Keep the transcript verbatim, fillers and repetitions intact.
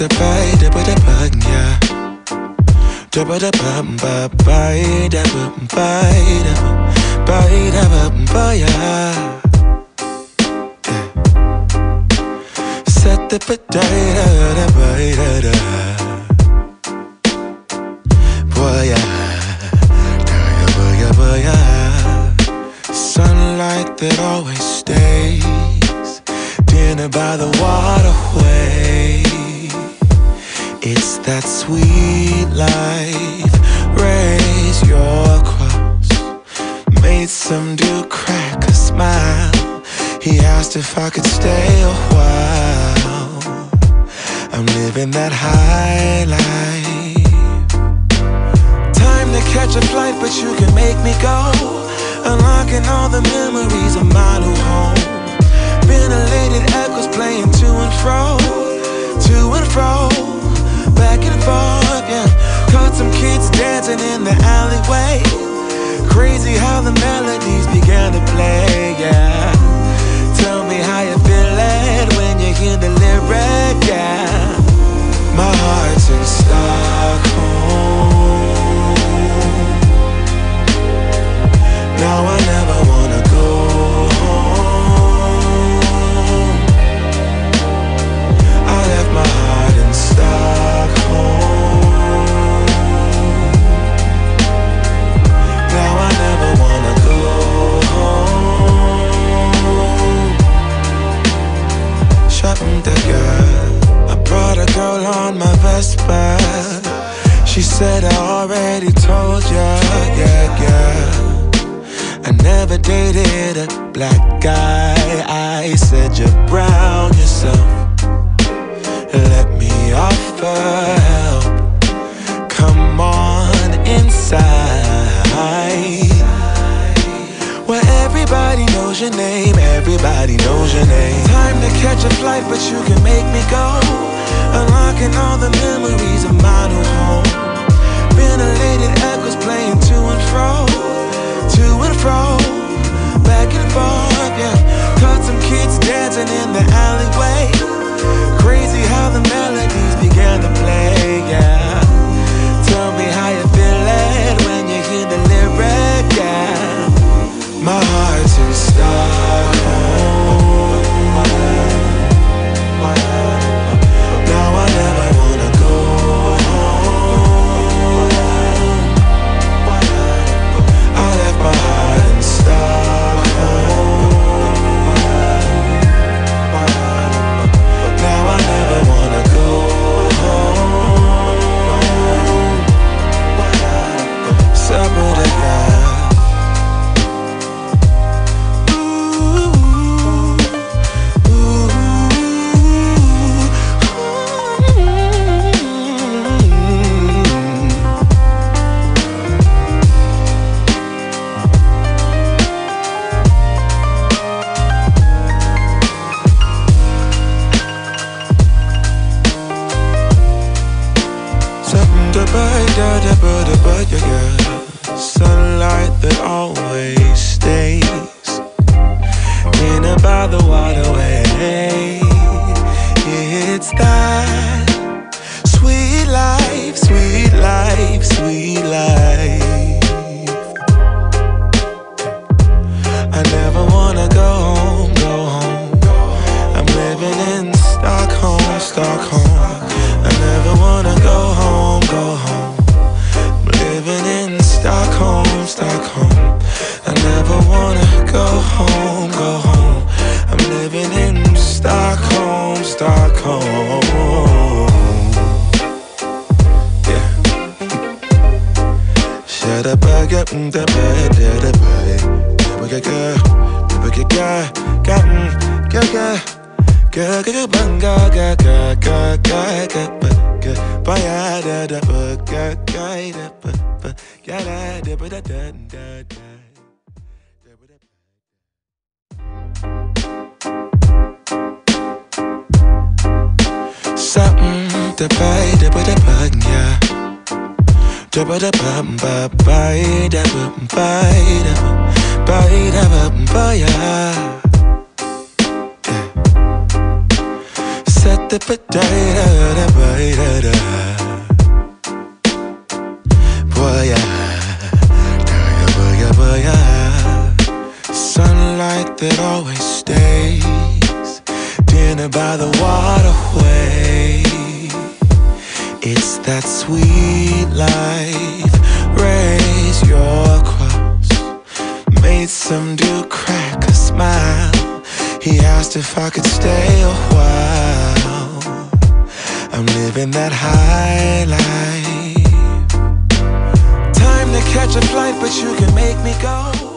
da bye da ba da bang ya da ba da bam ba bye da bam bye da bye da bam bye ya set the potato da bye da da boy ya da ya boy ya boy ya sunlight that always stays dinner by the waterway. It's that sweet life. Raise your cross. Made some dude crack a smile. He asked if I could stay a while. I'm living that high life. Time to catch a flight, but you can make me go. Unlocking all the memories of my new home. Ventilated echoes playing to and fro, to and fro, back and forth, yeah. Caught some kids dancing in the alleyway. Crazy how the melodies began to play, yeah. Tell me how you feel it when you hear the lyric, yeah. My heart's in Stockholm. Now I never wanna go home. I left my heart in Stockholm. I brought a girl on my Vespa. She said I already told ya, yeah, yeah. I never dated a black guy. I said you're brown yourself. Let me offer help. Come on inside. Where everybody knows your name, everybody knows your name. Time to catch a flight, but you can make me go. Unlocking all the memories of my new home. Ventilated echoes playing to and fro, to and fro, back and forth, yeah. Caught some kids dancing in the alleyway. Crazy how the melodies began to play, yeah. Tell me how you feel it when you hear the lyric, yeah. My heart's in Stockholm. Set the potato, that always stays. Dinner by the waterway. It's that sweet life. Raise your cross. Made some dude crack a smile. He asked if I could stay a while. I'm living that high life. Time to catch a flight, but you can make me go.